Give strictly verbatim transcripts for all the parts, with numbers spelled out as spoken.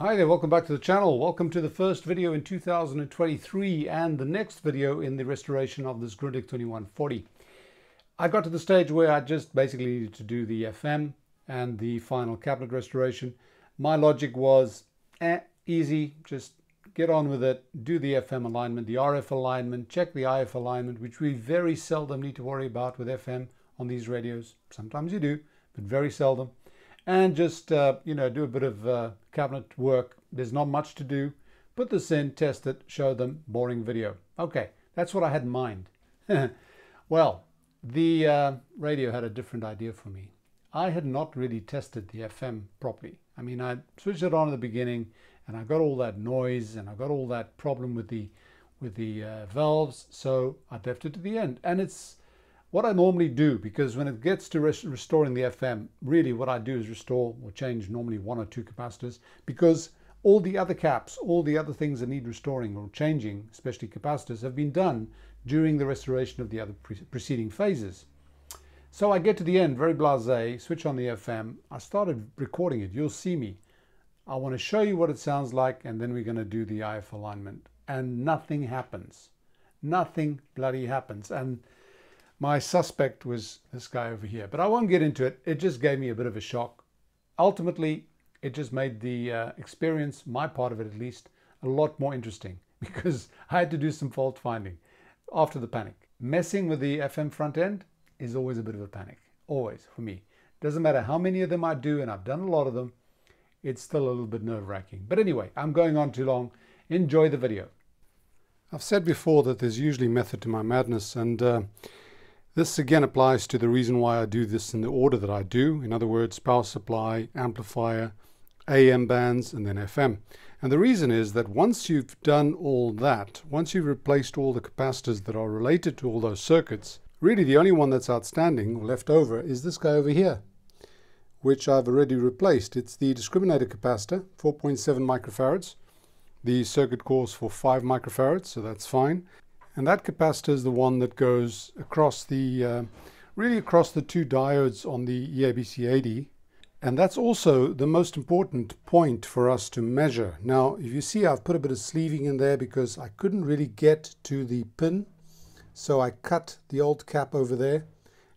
Hi there, welcome back to the channel. Welcome to the first video in two thousand twenty-three and the next video in the restoration of this Grundig twenty-one forty. I got to the stage where I just basically needed to do the F M and the final cabinet restoration. My logic was eh, easy, just get on with it, do the F M alignment, the R F alignment, check the I F alignment, which we very seldom need to worry about with F M on these radios. Sometimes you do, but very seldom. And just, uh, you know, do a bit of uh, cabinet work. There's not much to do. Put this in, test it, show them, boring video. Okay, that's what I had in mind. Well, the uh, radio had a different idea for me. I had not really tested the F M properly. I mean, I switched it on at the beginning and I got all that noise and I got all that problem with the, with the uh, valves, so I left it to the end. And it's what I normally do, because when it gets to rest restoring the F M, really what I do is restore or change normally one or two capacitors, because all the other caps, all the other things that need restoring or changing, especially capacitors, have been done during the restoration of the other pre preceding phases. So I get to the end, very blasé, switch on the F M, I started recording it, you'll see me. I want to show you what it sounds like, and then we're going to do the I F alignment. And nothing happens. Nothing bloody happens. And my suspect was this guy over here, but I won't get into it. It just gave me a bit of a shock. Ultimately, it just made the uh, experience, my part of it at least, a lot more interesting, because I had to do some fault finding after the panic. Messing with the F M front end is always a bit of a panic, always, for me. Doesn't matter how many of them I do, and I've done a lot of them, it's still a little bit nerve-wracking. But anyway, I'm going on too long. Enjoy the video. I've said before that there's usually method to my madness, and uh, this again applies to the reason why I do this in the order that I do. In other words, power supply, amplifier, A M bands, and then F M. And the reason is that once you've done all that, once you've replaced all the capacitors that are related to all those circuits, really the only one that's outstanding or left over is this guy over here, which I've already replaced. It's the discriminator capacitor, four point seven microfarads. The circuit calls for five microfarads, so that's fine. And that capacitor is the one that goes across the, uh, really across the two diodes on the E A B C eighty. And that's also the most important point for us to measure. Now, if you see, I've put a bit of sleeving in there because I couldn't really get to the pin. So I cut the old cap over there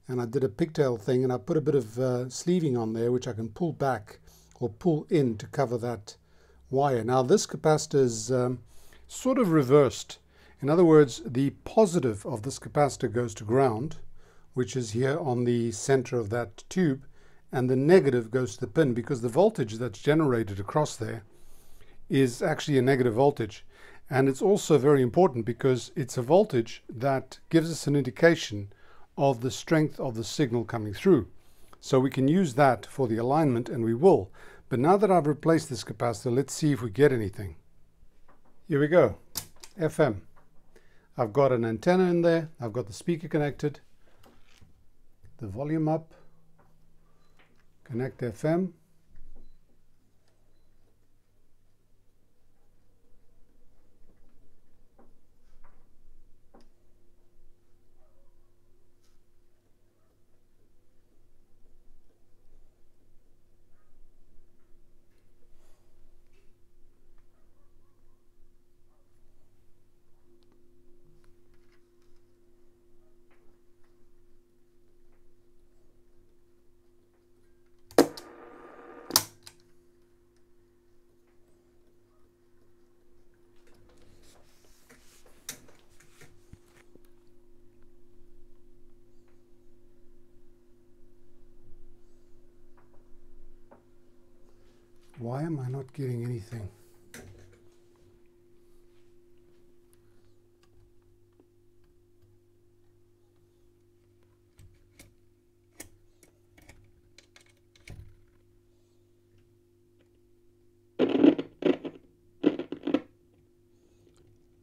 and I did a pigtail thing and I put a bit of uh, sleeving on there, which I can pull back or pull in to cover that wire. Now, this capacitor is um, sort of reversed. In other words, the positive of this capacitor goes to ground, which is here on the center of that tube, and the negative goes to the pin, because the voltage that's generated across there is actually a negative voltage. And it's also very important because it's a voltage that gives us an indication of the strength of the signal coming through. So we can use that for the alignment, and we will. But now that I've replaced this capacitor, let's see if we get anything. Here we go, F M. I've got an antenna in there, I've got the speaker connected, the volume up, connect F M, Why am I not getting anything?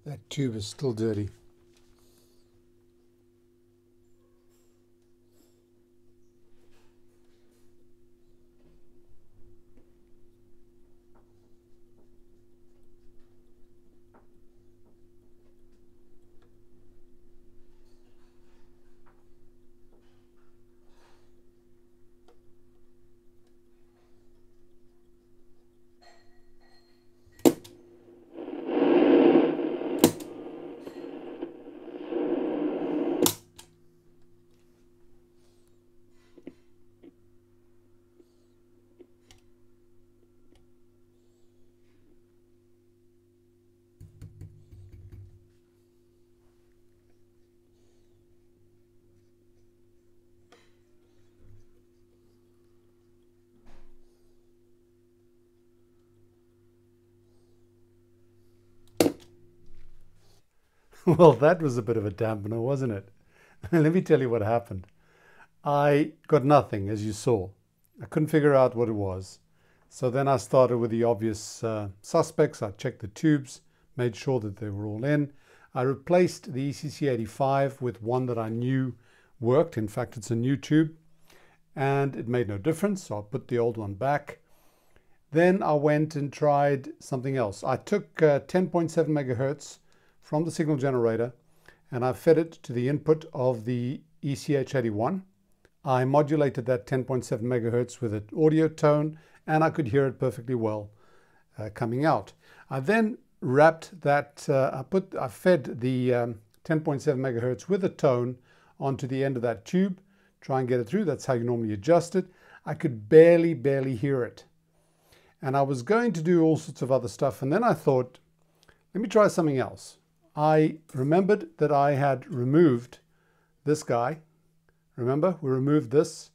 That tube is still dirty. Well, that was a bit of a dampener, wasn't it? Let me tell you what happened. I got nothing, as you saw. I couldn't figure out what it was. So then I started with the obvious uh, suspects. I checked the tubes, made sure that they were all in. I replaced the E C C eighty-five with one that I knew worked. In fact, it's a new tube and it made no difference. So I put the old one back. Then I went and tried something else. I took uh, ten point seven megahertz from the signal generator and I fed it to the input of the E C H eighty-one. I modulated that ten point seven megahertz with an audio tone and I could hear it perfectly well uh, coming out. I then wrapped that, uh, I, put, I fed the um, ten point seven megahertz with a tone onto the end of that tube, try and get it through. That's how you normally adjust it. I could barely, barely hear it. And I was going to do all sorts of other stuff. And then I thought, let me try something else. I remembered that I had removed this guy. Remember, we removed this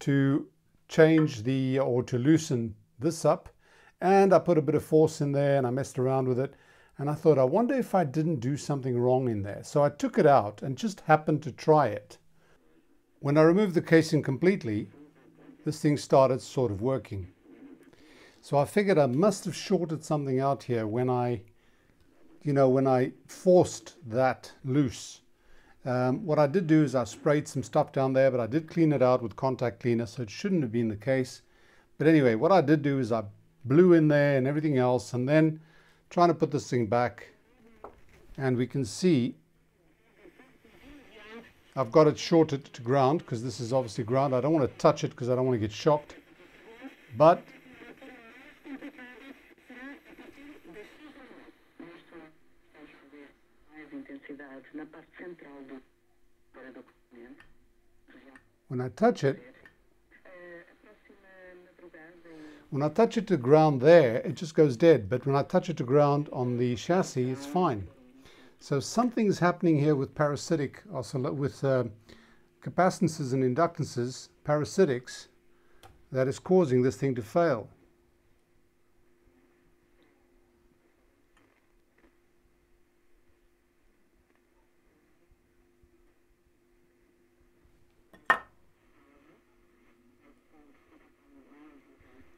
to change the, or to loosen this up. And I put a bit of force in there and I messed around with it. And I thought, I wonder if I didn't do something wrong in there. So I took it out and just happened to try it. When I removed the casing completely, this thing started sort of working. So I figured I must have shorted something out here when I, you know, when I forced that loose. Um, what I did do is I sprayed some stuff down there, but I did clean it out with contact cleaner, so it shouldn't have been the case. But anyway, what I did do is I blew in there and everything else, and then trying to put this thing back, and we can see I've got it shorted to ground because this is obviously ground. I don't want to touch it because I don't want to get shocked. But when I touch it, when I touch it to ground there, it just goes dead. But when I touch it to ground on the chassis, it's fine. So something's happening here with parasitic, also with uh, capacitances and inductances, parasitics, that is causing this thing to fail.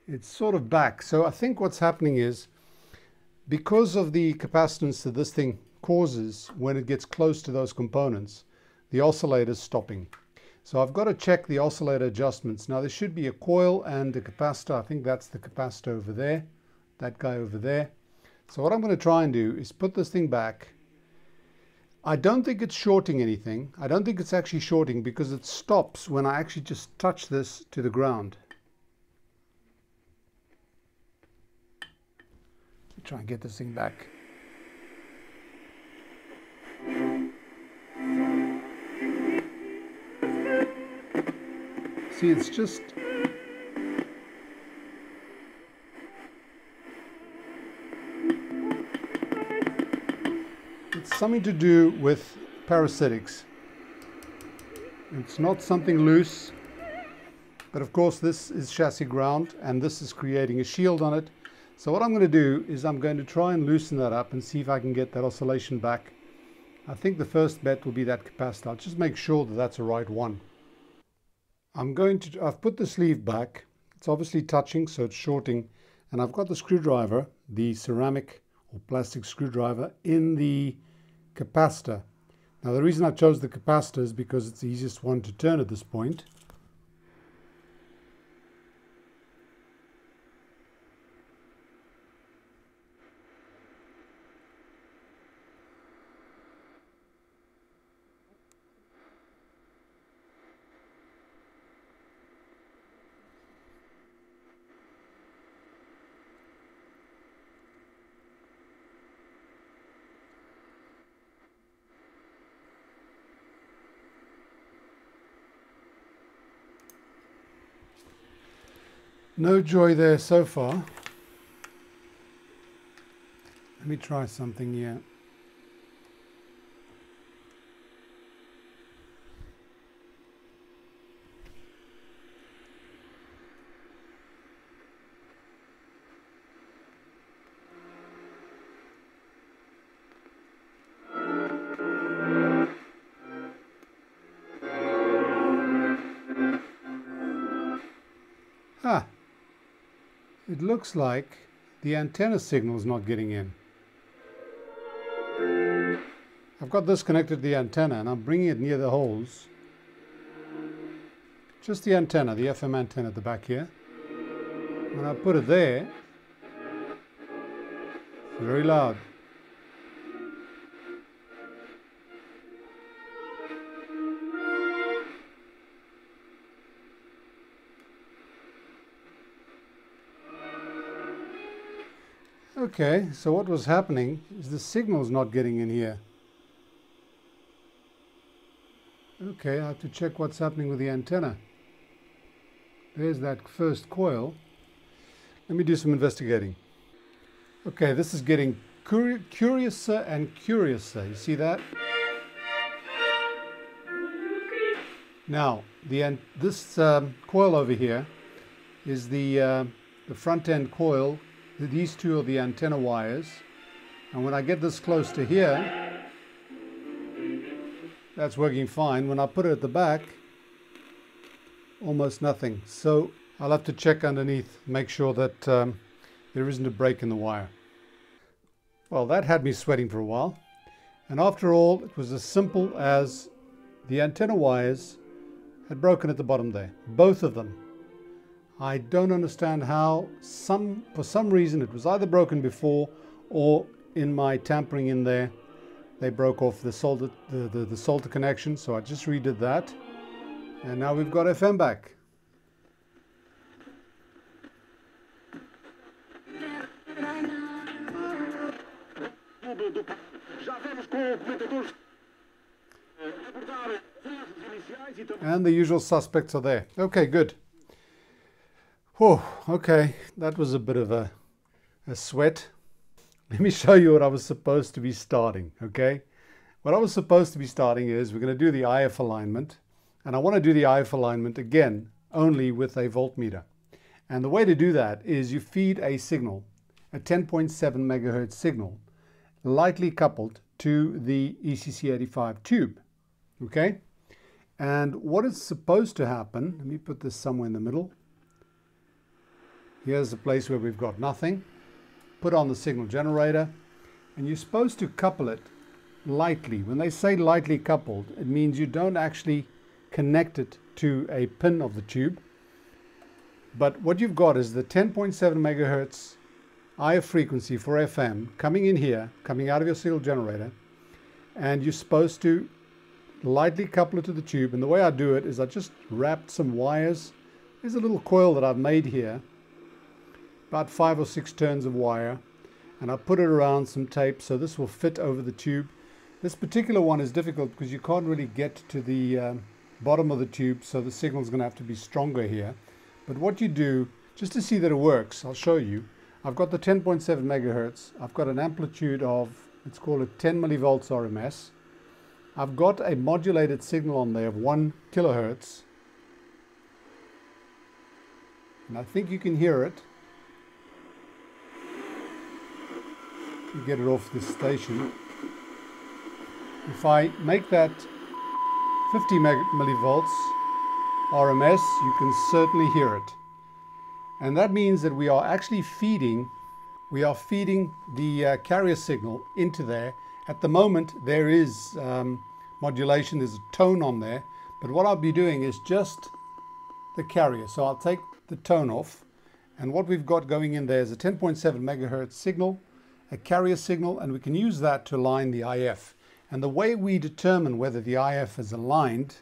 It's sort of back. So I think what's happening is, because of the capacitance that this thing causes when it gets close to those components, the oscillator's stopping. So I've got to check the oscillator adjustments. Now there should be a coil and a capacitor. I think that's the capacitor over there, that guy over there. So what I'm going to try and do is put this thing back. I don't think it's shorting anything. I don't think it's actually shorting because it stops when I actually just touch this to the ground. Try and get this thing back. See, it's just... it's something to do with parasitics. It's not something loose. But of course, this is chassis ground, and this is creating a shield on it. So what I'm going to do is I'm going to try and loosen that up and see if I can get that oscillation back. I think the first bet will be that capacitor. I'll just make sure that that's the right one. I'm going to, I've put the sleeve back. It's obviously touching, so it's shorting. And I've got the screwdriver, the ceramic or plastic screwdriver, in the capacitor. Now the reason I chose the capacitor is because it's the easiest one to turn at this point. No joy there so far. Let me try something here. It looks like the antenna signal is not getting in. I've got this connected to the antenna and I'm bringing it near the holes. Just the antenna, the F M antenna at the back here. When I put it there, it's very loud. Okay, so what was happening is the signal's not getting in here. Okay, I have to check what's happening with the antenna. There's that first coil. Let me do some investigating. Okay, this is getting curi curiouser and curiouser. You see that? Now, the an this um, coil over here is the, uh, the front end coil. These two are the antenna wires, and when I get this close to here, that's working fine. When I put it at the back, almost nothing. So I'll have to check underneath, make sure that um, there isn't a break in the wire. Well, that had me sweating for a while, and after all, it was as simple as the antenna wires had broken at the bottom there, both of them. I don't understand how, some, for some reason, it was either broken before or in my tampering in there, they broke off the solder, the, the, the solder connection, so I just redid that. And now we've got F M back. And the usual suspects are there. Okay, good. Oh, okay, that was a bit of a, a sweat. Let me show you what I was supposed to be starting, okay? What I was supposed to be starting is we're going to do the I F alignment, and I want to do the I F alignment again, only with a voltmeter. And the way to do that is you feed a signal, a ten point seven megahertz signal, lightly coupled to the E C C eighty-five tube, okay? And what is supposed to happen, let me put this somewhere in the middle. Here's the place where we've got nothing. Put on the signal generator, and you're supposed to couple it lightly. When they say lightly coupled, it means you don't actually connect it to a pin of the tube. But what you've got is the ten point seven megahertz I F frequency for F M coming in here, coming out of your signal generator, and you're supposed to lightly couple it to the tube. And the way I do it is I just wrapped some wires. There's a little coil that I've made here, about five or six turns of wire, and I put it around some tape so this will fit over the tube. This particular one is difficult because you can't really get to the um, bottom of the tube, so the signal's going to have to be stronger here. But what you do, just to see that it works, I'll show you. I've got the ten point seven megahertz. I've got an amplitude of, let's call it ten millivolts R M S. I've got a modulated signal on there of one kilohertz, and I think you can hear it. To get it off this station. If I make that fifty millivolts R M S, you can certainly hear it. And that means that we are actually feeding, we are feeding the uh, carrier signal into there. At the moment, there is um, modulation, there's a tone on there, but what I'll be doing is just the carrier. So I'll take the tone off, and what we've got going in there is a ten point seven megahertz signal, a carrier signal, and we can use that to align the I F. And the way we determine whether the I F is aligned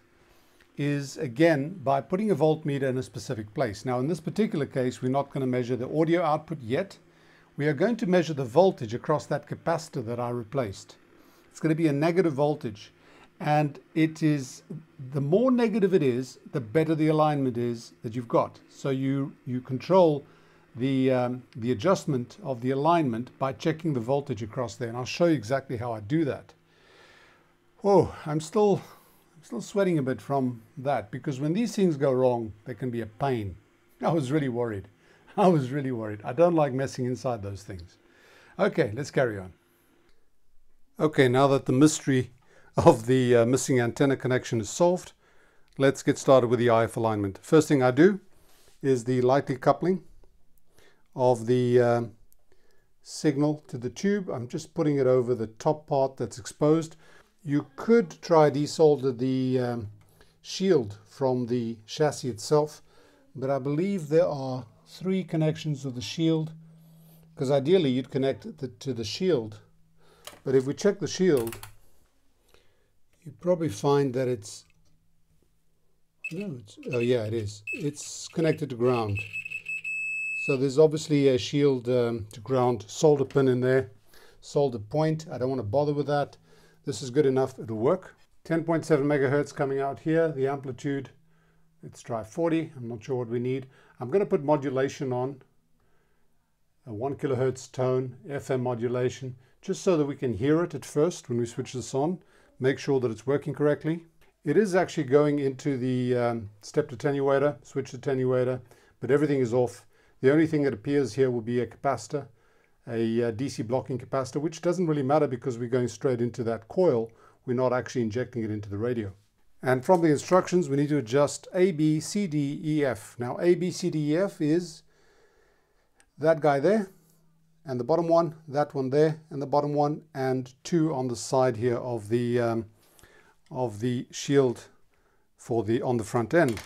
is, again, by putting a voltmeter in a specific place. Now, in this particular case, we're not going to measure the audio output yet. We are going to measure the voltage across that capacitor that I replaced. It's going to be a negative voltage, and it is, the more negative it is, the better the alignment is that you've got. So you, you control The, um, the adjustment of the alignment by checking the voltage across there, and I'll show you exactly how I do that. Whoa, I'm still, I'm still sweating a bit from that, because when these things go wrong, they can be a pain. I was really worried. I was really worried. I don't like messing inside those things. Okay, let's carry on. Okay, now that the mystery of the uh, missing antenna connection is solved, let's get started with the I F alignment. First thing I do is the lightly coupling of the uh, signal to the tube. I'm just putting it over the top part that's exposed. You could try desolder the um, shield from the chassis itself, but I believe there are three connections with the shield, because ideally you'd connect it to the shield. But if we check the shield, you probably find that it's, no, it's, oh yeah, it is. It's connected to ground. So there's obviously a shield um, to ground solder pin in there, solder point. I don't want to bother with that. This is good enough, it'll work. ten point seven megahertz coming out here, the amplitude, let's try forty. I'm not sure what we need. I'm going to put modulation on, a one kilohertz tone, F M modulation, just so that we can hear it at first when we switch this on, make sure that it's working correctly. It is actually going into the um, step attenuator, switch attenuator, but everything is off. The only thing that appears here will be a capacitor, a uh, D C blocking capacitor, which doesn't really matter because we're going straight into that coil. We're not actually injecting it into the radio. And from the instructions, we need to adjust A, B, C, D, E, F. Now A, B, C, D, E, F is that guy there, and the bottom one, that one there, and the bottom one, and two on the side here of the um, of the shield for the on the front end.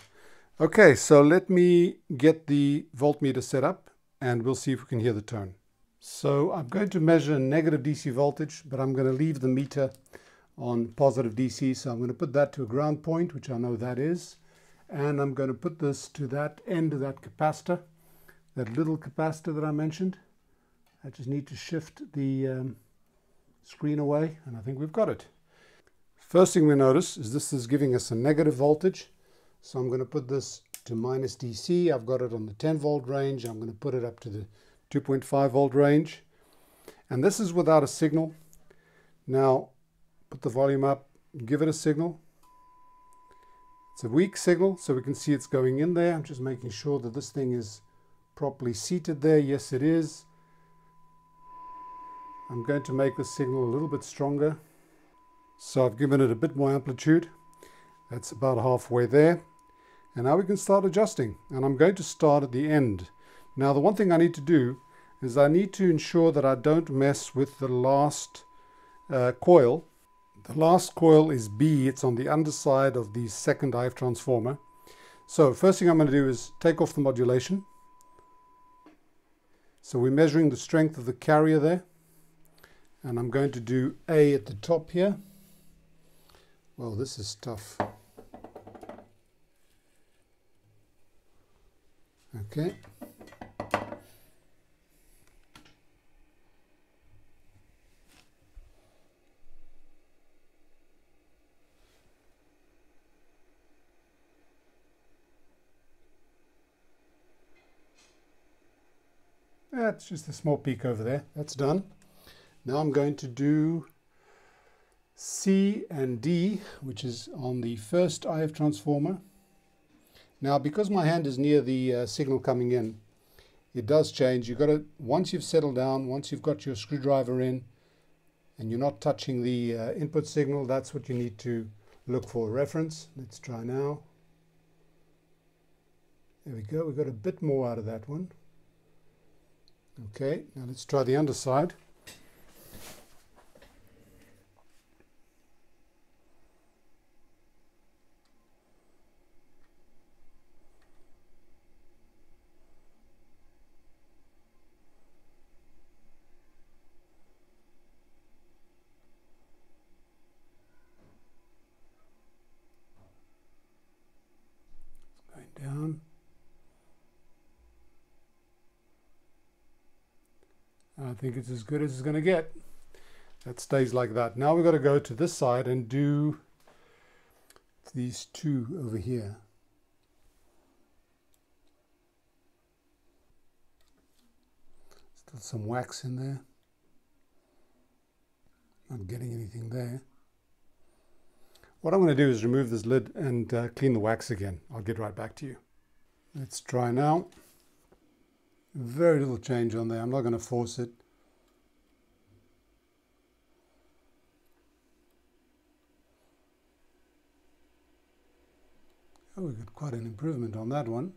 Okay, so let me get the voltmeter set up and we'll see if we can hear the tone. So I'm going to measure negative D C voltage, but I'm going to leave the meter on positive D C. So I'm going to put that to a ground point, which I know that is, and I'm going to put this to that end of that capacitor, that little capacitor that I mentioned. I just need to shift the um, screen away, and I think we've got it. First thing we notice is this is giving us a negative voltage. So I'm going to put this to minus D C. I've got it on the ten volt range. I'm going to put it up to the two point five volt range. And this is without a signal. Now, put the volume up, give it a signal. It's a weak signal, so we can see it's going in there. I'm just making sure that this thing is properly seated there. Yes, it is. I'm going to make the signal a little bit stronger. So I've given it a bit more amplitude. That's about halfway there. And now we can start adjusting. And I'm going to start at the end. Now, the one thing I need to do is I need to ensure that I don't mess with the last uh, coil. The last coil is B. It's on the underside of the second I F transformer. So first thing I'm going to do is take off the modulation. So we're measuring the strength of the carrier there. And I'm going to do A at the top here. Well, this is tough. Okay. That's just a small peak over there. That's done. Now I'm going to do C and D, which is on the first I F transformer. Now, because my hand is near the uh, signal coming in, it does change. You've got to, once you've settled down, once you've got your screwdriver in and you're not touching the uh, input signal, that's what you need to look for a reference. Let's try now. There we go. We've got a bit more out of that one. Okay, now let's try the underside. I think it's as good as it's going to get. That stays like that. Now we've got to go to this side and do these two over here. Still some wax in there. Not getting anything there. What I'm going to do is remove this lid and uh, clean the wax again. I'll get right back to you. Let's try now. Very little change on there. I'm not going to force it. Oh, we got quite an improvement on that one.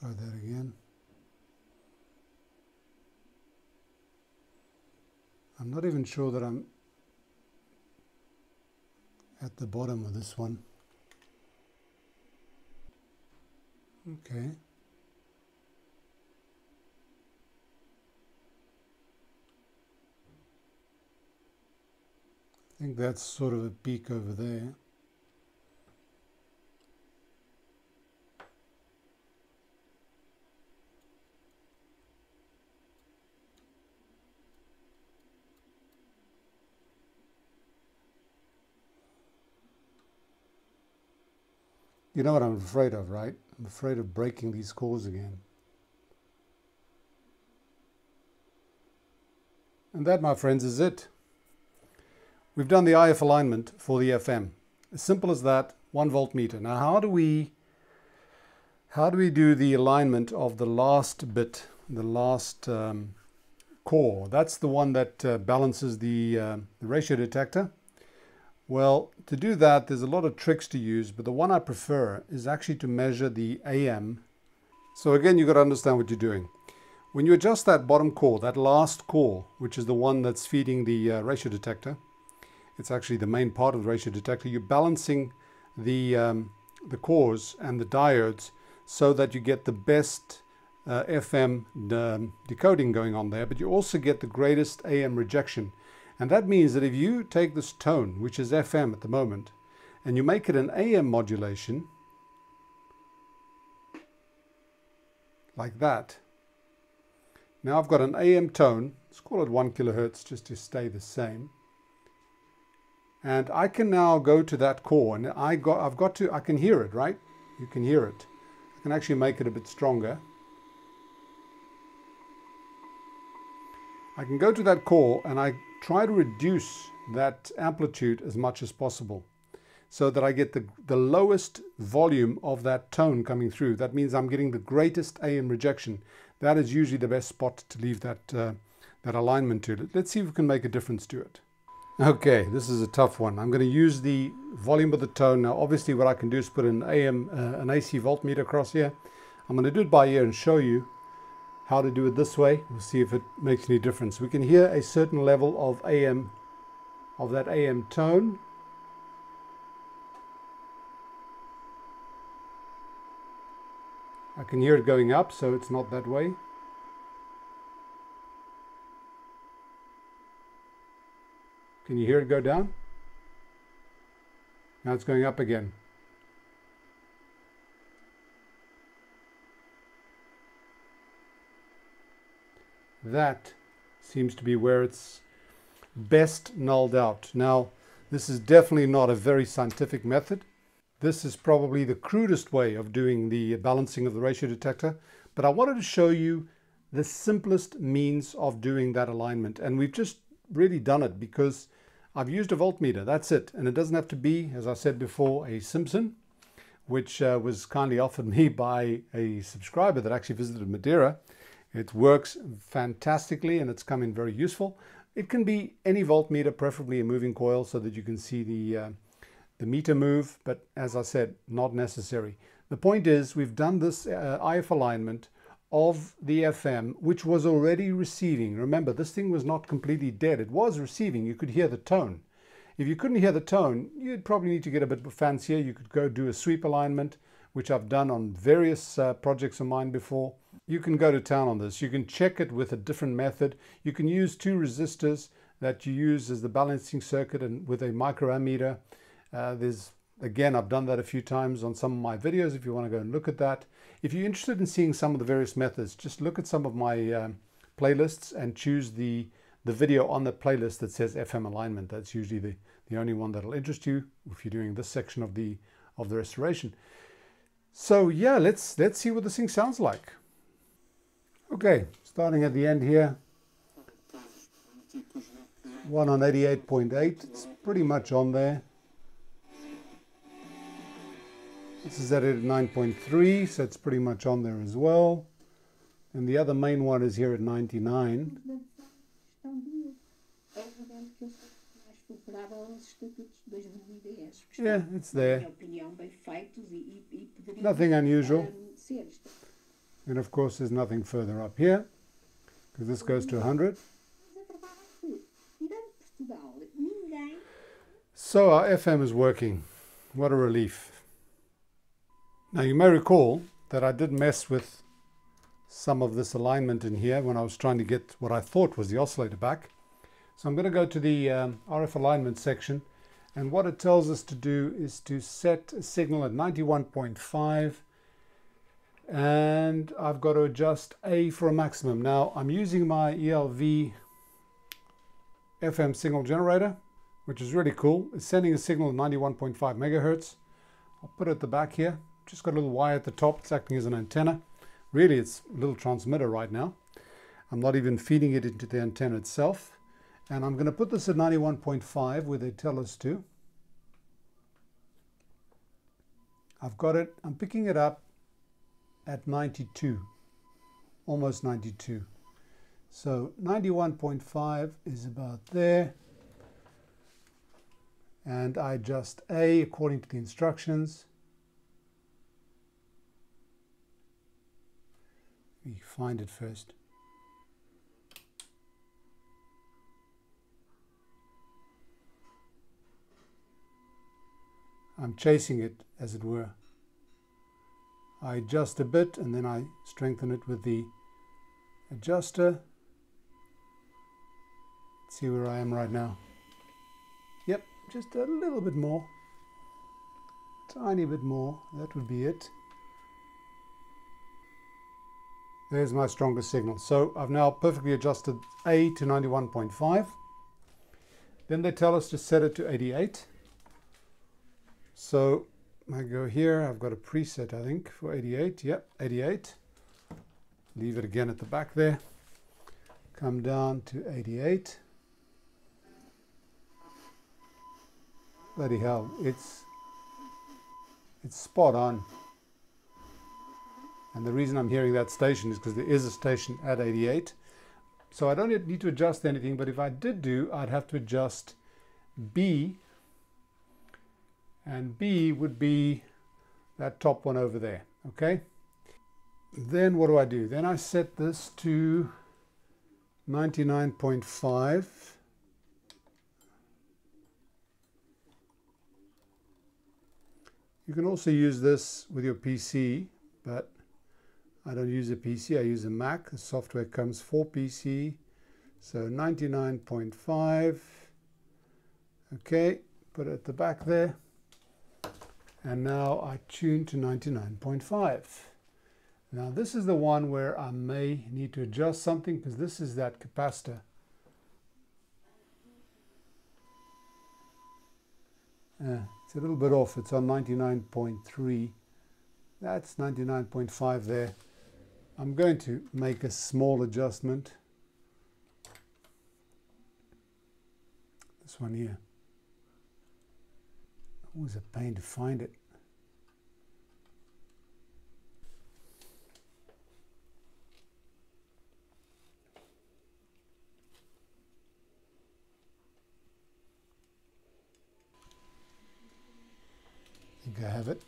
Try that again. I'm not even sure that I'm at the bottom of this one. Okay. I think that's sort of a peak over there. You know what I'm afraid of, right? I'm afraid of breaking these cores again. And that, my friends, is it. We've done the I F alignment for the F M. As simple as that, one voltmeter. Now, how do we, how do we do the alignment of the last bit, the last um, core? That's the one that uh, balances the, uh, the ratio detector. Well, to do that, there's a lot of tricks to use, but the one I prefer is actually to measure the A M. So again, you've got to understand what you're doing. When you adjust that bottom core, that last core, which is the one that's feeding the uh, ratio detector, it's actually the main part of the ratio detector, you're balancing the, um, the cores and the diodes so that you get the best uh, F M de- decoding going on there, but you also get the greatest A M rejection. And that means that if you take this tone, which is F M at the moment, and you make it an A M modulation, like that. Now I've got an A M tone, let's call it one kilohertz just to stay the same. And I can now go to that core, and I got, I've got to, I can hear it, right? You can hear it. I can actually make it a bit stronger. I can go to that core and I try to reduce that amplitude as much as possible so that I get the, the lowest volume of that tone coming through. That means I'm getting the greatest A M rejection. That is usually the best spot to leave that, uh, that alignment to. Let's see if we can make a difference to it. Okay, this is a tough one. I'm going to use the volume of the tone. Now, obviously what I can do is put an A M, uh, an A C voltmeter across here. I'm going to do it by ear and show you how to do it this way. We'll see if it makes any difference. We can hear a certain level of A M, of that A M tone. I can hear it going up, so it's not that way. Can you hear it go down? Now it's going up again. That seems to be where it's best nulled out. Now, this is definitely not a very scientific method. This is probably the crudest way of doing the balancing of the ratio detector, but I wanted to show you the simplest means of doing that alignment. And we've just really done it because I've used a voltmeter, that's it. And it doesn't have to be, as I said before, a Simpson, which uh, was kindly offered me by a subscriber that actually visited Madeira. It works fantastically and it's come in very useful. It can be any voltmeter, preferably a moving coil so that you can see the, uh, the meter move, but as I said, not necessary. The point is we've done this uh, I F alignment of the F M, which was already receiving. Remember, this thing was not completely dead. It was receiving, you could hear the tone. If you couldn't hear the tone, you'd probably need to get a bit fancier. You could go do a sweep alignment, which I've done on various uh, projects of mine before. You can go to town on this. You can check it with a different method. You can use two resistors that you use as the balancing circuit and with a microammeter. Uh, there's, again, I've done that a few times on some of my videos if you want to go and look at that. If you're interested in seeing some of the various methods, just look at some of my um, playlists and choose the, the video on the playlist that says F M alignment. That's usually the, the only one that'll interest you if you're doing this section of the, of the restoration. So yeah, let's, let's see what this thing sounds like. Okay, starting at the end here, one on eighty-eight point eight, it's pretty much on there. This is at nine point three, so it's pretty much on there as well. And the other main one is here at ninety-nine. Yeah, it's there. Nothing unusual. And of course there's nothing further up here because this goes to one hundred. So our F M is working. What a relief. Now you may recall that I did mess with some of this alignment in here when I was trying to get what I thought was the oscillator back. So I'm going to go to the um, R F alignment section, and what it tells us to do is to set a signal at ninety-one point five, and I've got to adjust A for a maximum. Now I'm using my E L V F M signal generator, which is really cool. It's sending a signal at ninety-one point five megahertz. I'll put it at the back here. Just got a little wire at the top. It's acting as an antenna. Really, it's a little transmitter right now. I'm not even feeding it into the antenna itself. And I'm going to put this at ninety-one point five where they tell us to. I've got it. I'm picking it up at ninety-two, almost ninety-two. So ninety-one point five is about there. And I adjust A according to the instructions. Let me find it first. I'm chasing it, as it were. I adjust a bit and then I strengthen it with the adjuster. Let's see where I am right now. Yep, just a little bit more. Tiny bit more, that would be it. There's my strongest signal. So I've now perfectly adjusted A to ninety-one point five. Then they tell us to set it to eighty-eight. So I go here, I've got a preset, I think, for eighty-eight. Yep, eighty-eight. Leave it again at the back there. Come down to eighty-eight. Bloody hell, it's, it's spot on. And the reason I'm hearing that station is because there is a station at eighty-eight. So I don't need to adjust anything, but if I did do, I'd have to adjust B. And B would be that top one over there, okay? Then what do I do? Then I set this to ninety-nine point five. You can also use this with your P C, but I don't use a P C, I use a Mac. The software comes for P C. So ninety-nine point five. Okay, put it at the back there. And now I tune to ninety-nine point five. Now this is the one where I may need to adjust something because this is that capacitor. Uh, it's a little bit off, it's on ninety-nine point three. That's ninety-nine point five there. I'm going to make a small adjustment. This one here. Always a pain to find it. I think I have it.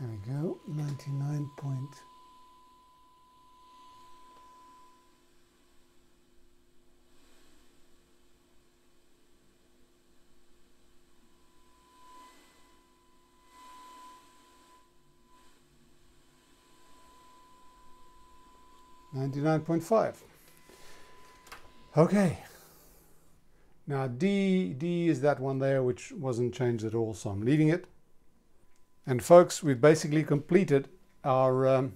There we go, ninety-nine point. ninety-nine point five. Okay. Now D, D is that one there which wasn't changed at all, so I'm leaving it. And folks, we've basically completed our um,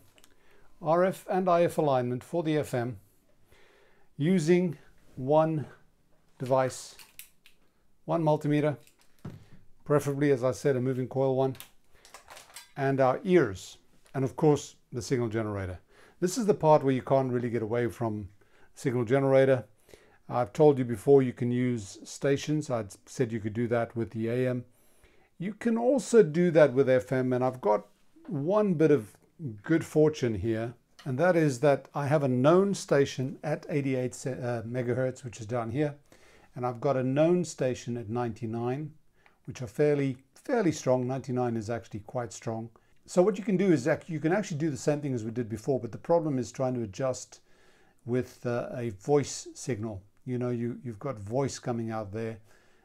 R F and I F alignment for the F M using one device, one multimeter, preferably, as I said, a moving coil one, and our ears, and of course the signal generator. This is the part where you can't really get away from signal generator. I've told you before you can use stations. I said you could do that with the A M. You can also do that with F M, and I've got one bit of good fortune here, and that is that I have a known station at eighty-eight megahertz, which is down here, and I've got a known station at ninety-nine. which are fairly, fairly strong. ninety-nine is actually quite strong. So what you can do is you can actually do the same thing as we did before, but the problem is trying to adjust with uh, a voice signal. You know, you, you've got voice coming out there.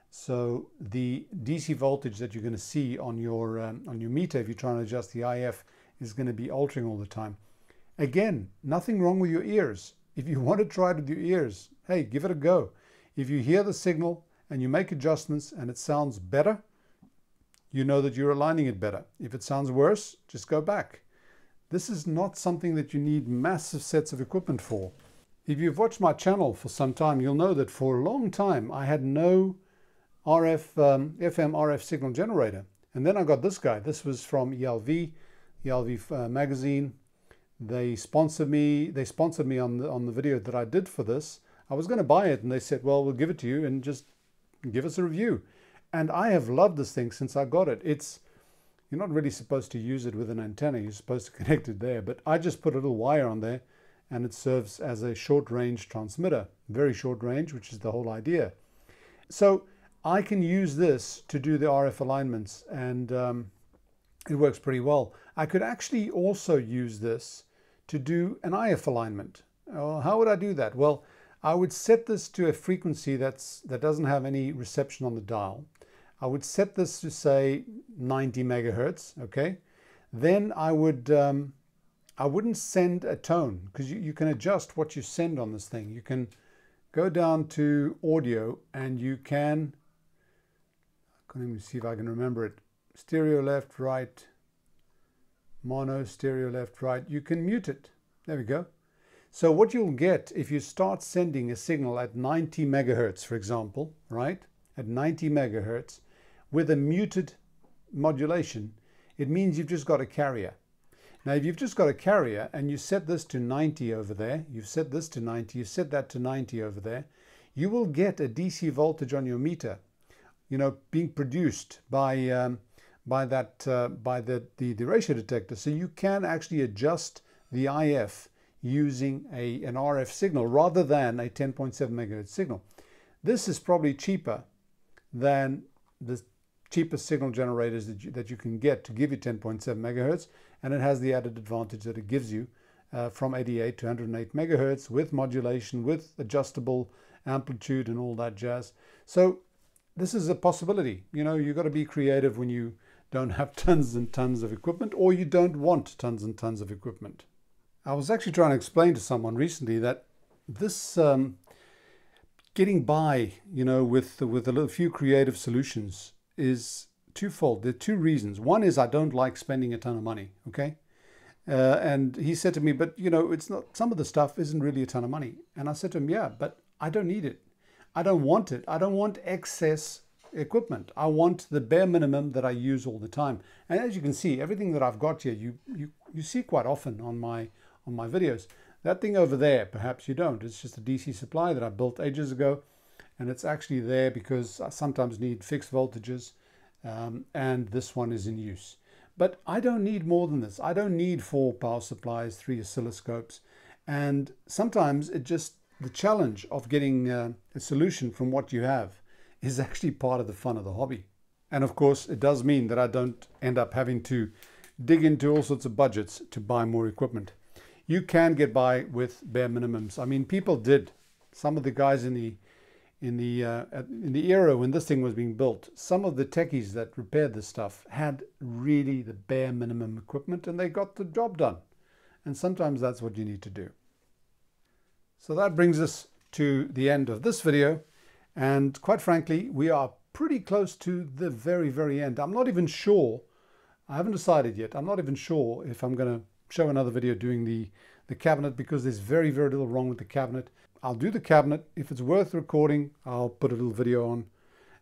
So the D C voltage that you're going to see on your, um, on your meter, if you're trying to adjust the I F, is going to be altering all the time. Again, nothing wrong with your ears. If you want to try to do ears, hey, give it a go. If you hear the signal and you make adjustments and it sounds better, you know that you're aligning it better. If it sounds worse, just go back. This is not something that you need massive sets of equipment for. If you've watched my channel for some time, you'll know that for a long time I had no R F, um, F M R F signal generator. And then I got this guy. This was from E L V, E L V uh, magazine. They sponsored me. They sponsored me on the, on the video that I did for this. I was going to buy it and they said, well, we'll give it to you and just give us a review. And I have loved this thing since I got it. It's, you're not really supposed to use it with an antenna. You're supposed to connect it there. But I just put a little wire on there and it serves as a short range transmitter. Very short range, which is the whole idea. So I can use this to do the R F alignments and um, it works pretty well. I could actually also use this to do an I F alignment. Uh, how would I do that? Well, I would set this to a frequency that's, that doesn't have any reception on the dial. I would set this to say ninety megahertz, okay? Then I would, um, I wouldn't send a tone because you, you can adjust what you send on this thing. You can go down to audio and you can, I can't even see if I can remember it, stereo left, right, mono, stereo left, right. You can mute it. There we go. So what you'll get if you start sending a signal at ninety megahertz, for example, right? At ninety megahertz with a muted modulation, it means you've just got a carrier. Now, if you've just got a carrier and you set this to ninety over there, you've set this to ninety, you set that to ninety over there, you will get a D C voltage on your meter, you know, being produced by, um, by, that, uh, by the, the, the ratio detector. So you can actually adjust the I F using a, an R F signal rather than a ten point seven megahertz signal. This is probably cheaper than the cheapest signal generators that you, that you can get to give you ten point seven megahertz, and it has the added advantage that it gives you uh, from eighty-eight to one hundred eight megahertz with modulation, with adjustable amplitude and all that jazz. So this is a possibility. You know, you've got to be creative when you don't have tons and tons of equipment, or you don't want tons and tons of equipment. I was actually trying to explain to someone recently that this um, getting by, you know, with, with a few creative solutions is twofold. There are two reasons. One is I don't like spending a ton of money, okay? Uh, and he said to me, but, you know, it's not, some of the stuff isn't really a ton of money. And I said to him, yeah, but I don't need it. I don't want it. I don't want excess equipment. I want the bare minimum that I use all the time. And as you can see, everything that I've got here, you, you, you see quite often on my, on my videos. That thing over there, perhaps you don't. It's just a D C supply that I built ages ago. And it's actually there because I sometimes need fixed voltages. Um, and this one is in use. But I don't need more than this. I don't need four power supplies, three oscilloscopes. And sometimes it just, the challenge of getting uh, a solution from what you have is actually part of the fun of the hobby. And of course, it does mean that I don't end up having to dig into all sorts of budgets to buy more equipment. You can get by with bare minimums. I mean, people did. Some of the guys in the in the uh, in the era when this thing was being built, some of the techies that repaired this stuff had really the bare minimum equipment, and they got the job done. And sometimes that's what you need to do. So that brings us to the end of this video, and quite frankly, we are pretty close to the very, very end. I'm not even sure. I haven't decided yet. I'm not even sure if I'm going to show another video doing the, the cabinet, because there's very, very little wrong with the cabinet. I'll do the cabinet. If it's worth recording, I'll put a little video on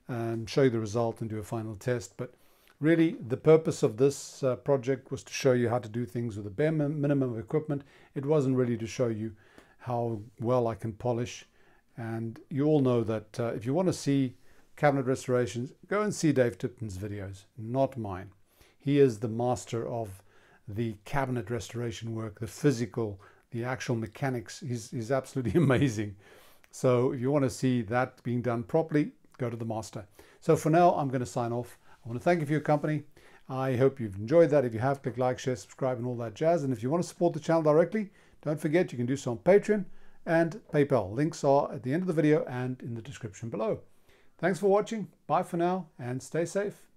and show you the result and do a final test. But really, the purpose of this uh, project was to show you how to do things with a bare minimum of equipment. It wasn't really to show you how well I can polish. And you all know that uh, if you want to see cabinet restorations, go and see Dave Tipton's videos, not mine. He is the master of the cabinet restoration work, the physical, the actual mechanics. He's, he's absolutely amazing. So if you want to see that being done properly, go to the master. So for now, I'm going to sign off. I want to thank you for your company. I hope you've enjoyed that. If you have, click like, share, subscribe, and all that jazz. And if you want to support the channel directly, don't forget you can do so on Patreon and PayPal. Links are at the end of the video and in the description below. Thanks for watching. Bye for now, and stay safe.